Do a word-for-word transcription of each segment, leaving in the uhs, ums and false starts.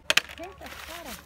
sessenta fora.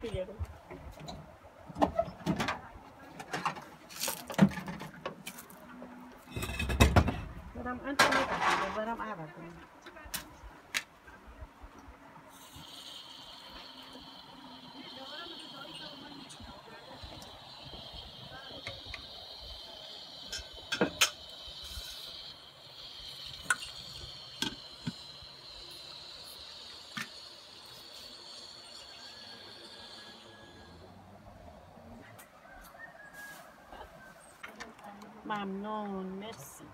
together. But I'm but I'm out of them. Mamnon, merci.